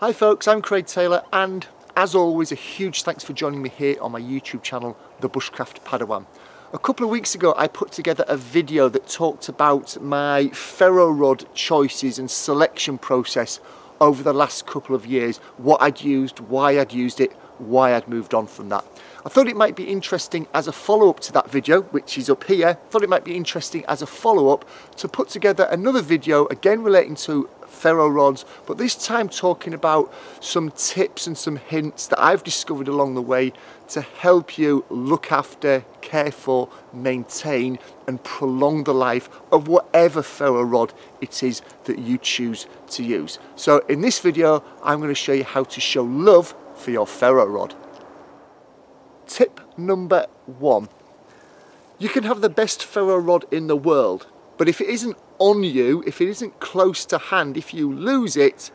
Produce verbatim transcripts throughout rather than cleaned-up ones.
Hi folks, I'm Craig Taylor, and as always a huge thanks for joining me here on my YouTube channel, The Bushcraft Padawan. A couple of weeks ago I put together a video that talked about my ferro rod choices and selection process over the last couple of years, what I'd used, why I'd used it, why I'd moved on from that. I thought it might be interesting as a follow-up to that video, which is up here, I thought it might be interesting as a follow-up to put together another video, again relating to ferro rods, but this time talking about some tips and some hints that I've discovered along the way to help you look after, care for, maintain and prolong the life of whatever ferro rod it is that you choose to use. So in this video I'm going to show you how to show love for your ferro rod. Tip number one. You can have the best ferro rod in the world, but if it isn't on you, if it isn't close to hand, if you lose it,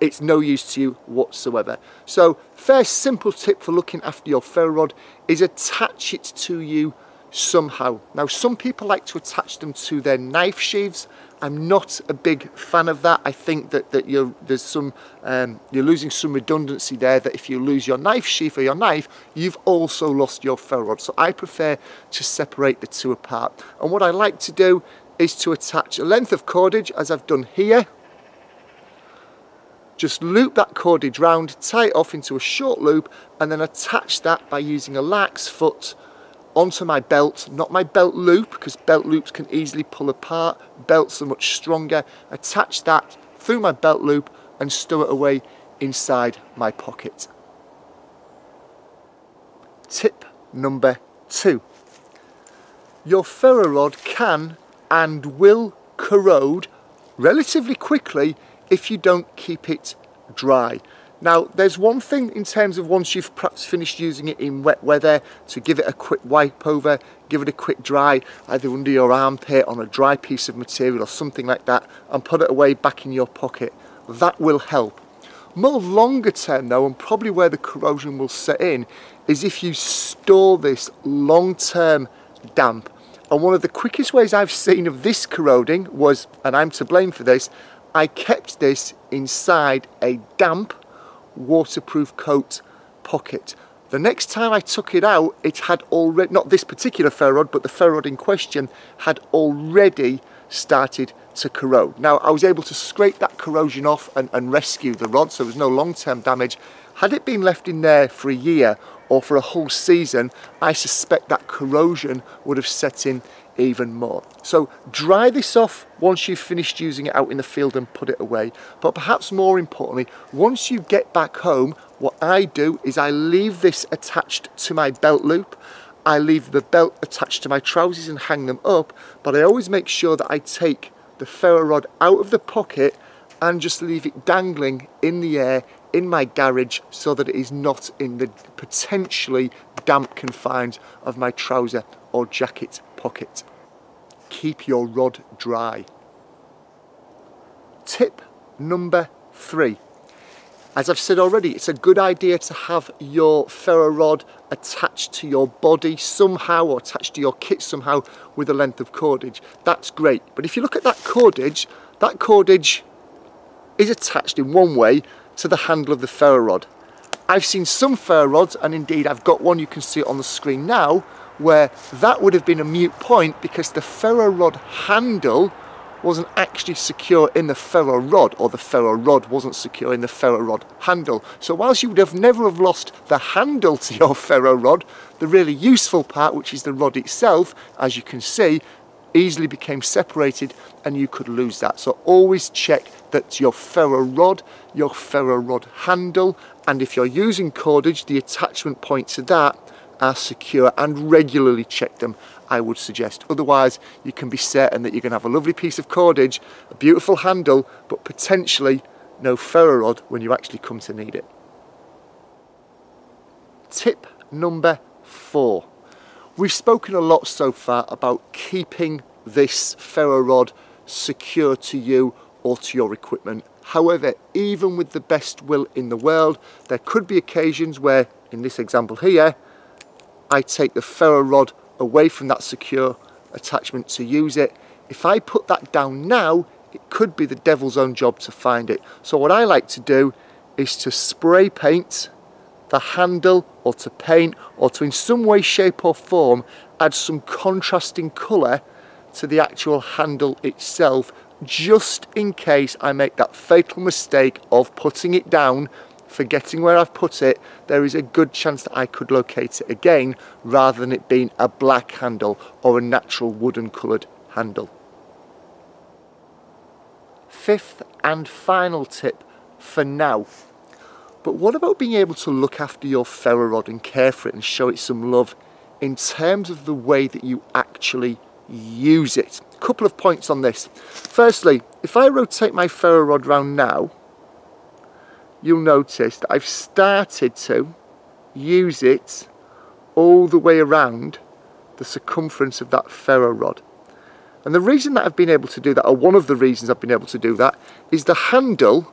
it's no use to you whatsoever. So fair simple tip for looking after your ferro rod is attach it to you somehow. Now some people like to attach them to their knife sheaves. I'm not a big fan of that. I think that, that you're, there's some, um, you're losing some redundancy there, that if you lose your knife sheath or your knife, you've also lost your ferro rod. So I prefer to separate the two apart. And what I like to do is to attach a length of cordage, as I've done here. Just loop that cordage round, tie it off into a short loop, and then attach that by using a lax foot onto my belt, not my belt loop, because belt loops can easily pull apart, belts are much stronger. Attach that through my belt loop and stow it away inside my pocket. Tip number two. Your ferro rod can and will corrode relatively quickly if you don't keep it dry. Now there's one thing in terms of once you've perhaps finished using it in wet weather, to give it a quick wipe over, give it a quick dry, either under your armpit on a dry piece of material or something like that, and put it away back in your pocket. That will help. More longer term though, and probably where the corrosion will set in, is if you store this long-term damp. And one of the quickest ways I've seen of this corroding was, and I'm to blame for this, I kept this inside a damp waterproof coat pocket. The next time I took it out, it had already, not this particular ferro rod, but the ferro rod in question had already started to corrode. Now I was able to scrape that corrosion off and, and rescue the rod, so there was no long-term damage. Had it been left in there for a year or for a whole season, I suspect that corrosion would have set in even more. So dry this off once you've finished using it out in the field and put it away. But perhaps more importantly, once you get back home, what I do is I leave this attached to my belt loop. I leave the belt attached to my trousers and hang them up, but I always make sure that I take the ferro rod out of the pocket and just leave it dangling in the air in my garage so that it is not in the potentially damp confines of my trouser or jacket pocket. Keep your rod dry. Tip number three. As I've said already, it's a good idea to have your ferro rod attached to your body somehow, or attached to your kit somehow, with a length of cordage. That's great. But if you look at that cordage, that cordage is attached in one way to the handle of the ferro rod. I've seen some ferro rods, and indeed I've got one, you can see it on the screen now, where that would have been a mute point because the ferro rod handle wasn't actually secure in the ferro rod, or the ferro rod wasn't secure in the ferro rod handle. So whilst you would have never have lost the handle to your ferro rod, the really useful part, which is the rod itself, as you can see, easily became separated and you could lose that. So always check that your ferro rod, your ferro rod handle, and if you're using cordage, the attachment point to that are secure, and regularly check them, I would suggest. Otherwise you can be certain that you're going to have a lovely piece of cordage, a beautiful handle, but potentially no ferro rod when you actually come to need it. Tip number four. We've spoken a lot so far about keeping this ferro rod secure to you or to your equipment. However, even with the best will in the world, there could be occasions where, in this example here, I take the ferro rod away from that secure attachment to use it. If I put that down now, it could be the devil's own job to find it. So what I like to do is to spray paint the handle, or to paint, or to in some way, shape or form add some contrasting colour to the actual handle itself, just in case I make that fatal mistake of putting it down, forgetting where I've put it. There is a good chance that I could locate it again, rather than it being a black handle or a natural wooden coloured handle. Fifth and final tip for now. But what about being able to look after your ferro rod and care for it and show it some love in terms of the way that you actually use it? A couple of points on this. Firstly, if I rotate my ferro rod round now, you'll notice that I've started to use it all the way around the circumference of that ferro rod. And the reason that I've been able to do that, or one of the reasons I've been able to do that, is the handle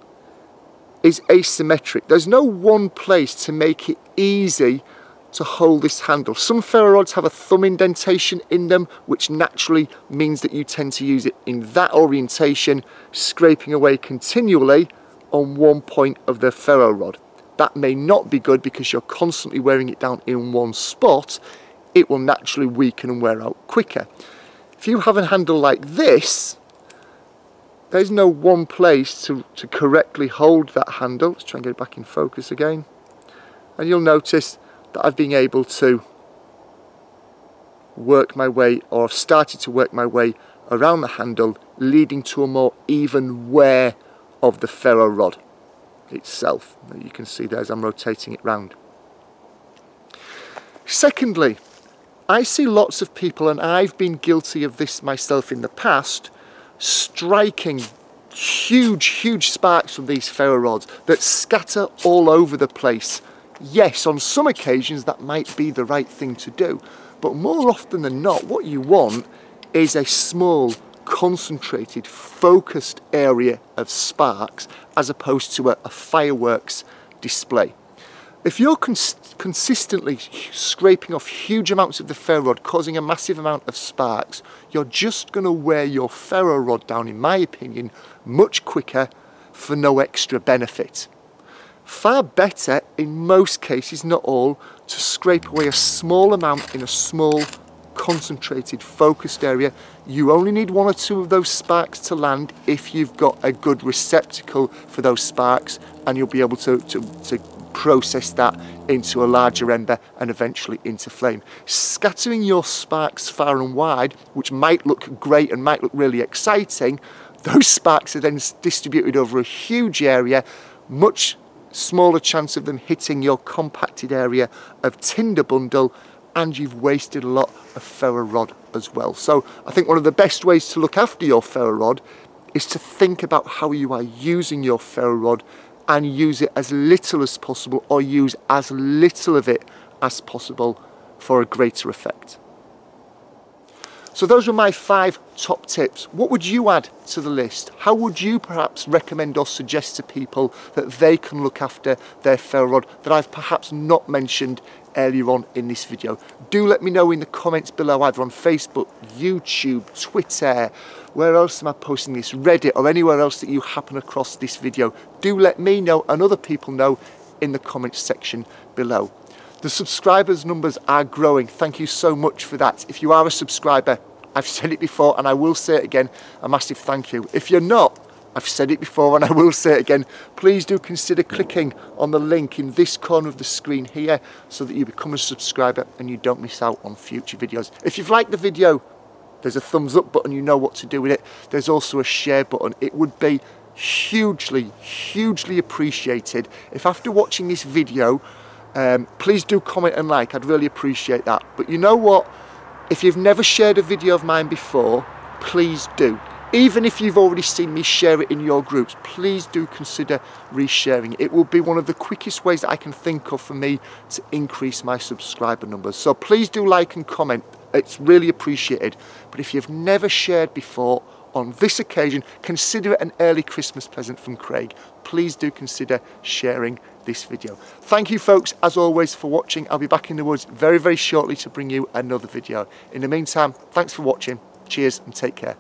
is asymmetric. There's no one place to make it easy to hold this handle. Some ferro rods have a thumb indentation in them, which naturally means that you tend to use it in that orientation, scraping away continually on one point of the ferro rod. That may not be good because you're constantly wearing it down in one spot. It will naturally weaken and wear out quicker. If you have a handle like this, there's no one place to, to correctly hold that handle. Let's try and get it back in focus again. And you'll notice that I've been able to work my way, or I've started to work my way around the handle, leading to a more even wear of the ferro rod itself. You can see there as I'm rotating it round. Secondly, I see lots of people, and I've been guilty of this myself in the past, striking huge, huge sparks from these ferro rods that scatter all over the place. Yes, on some occasions that might be the right thing to do, but more often than not, what you want is a small, concentrated, focused area of sparks, as opposed to a, a fireworks display. If you're cons consistently scraping off huge amounts of the ferro rod, causing a massive amount of sparks, you're just going to wear your ferro rod down, in my opinion, much quicker for no extra benefit. Far better, in most cases, not all, to scrape away a small amount in a small, concentrated, focused area. You only need one or two of those sparks to land if you've got a good receptacle for those sparks, and you'll be able to, to, to process that into a larger ember and eventually into flame. Scattering your sparks far and wide, which might look great and might look really exciting, those sparks are then distributed over a huge area, much smaller chance of them hitting your compacted area of tinder bundle, and you've wasted a lot of ferro rod as well. So I think one of the best ways to look after your ferro rod is to think about how you are using your ferro rod, and use it as little as possible, or use as little of it as possible for a greater effect. So those were my five top tips. What would you add to the list? How would you perhaps recommend or suggest to people that they can look after their ferro rod that I've perhaps not mentioned earlier on in this video? Do let me know in the comments below, either on Facebook, YouTube, Twitter, where else am I posting this, Reddit, or anywhere else that you happen across this video. Do let me know and other people know in the comments section below. The subscribers numbers are growing. Thank you so much for that. If you are a subscriber, I've said it before and I will say it again, a massive thank you. If you're not, I've said it before and I will say it again, please do consider clicking on the link in this corner of the screen here so that you become a subscriber and you don't miss out on future videos. If you've liked the video, there's a thumbs up button, you know what to do with it. There's also a share button. It would be hugely, hugely appreciated if after watching this video, um, please do comment and like, I'd really appreciate that. But you know what? If you've never shared a video of mine before, please do. Even if you've already seen me share it in your groups, please do consider resharing it. It will be one of the quickest ways that I can think of for me to increase my subscriber numbers. So please do like and comment. It's really appreciated. But if you've never shared before, on this occasion, consider it an early Christmas present from Craig. Please do consider sharing this video. Thank you, folks, as always, for watching. I'll be back in the woods very, very shortly to bring you another video. In the meantime, thanks for watching. Cheers and take care.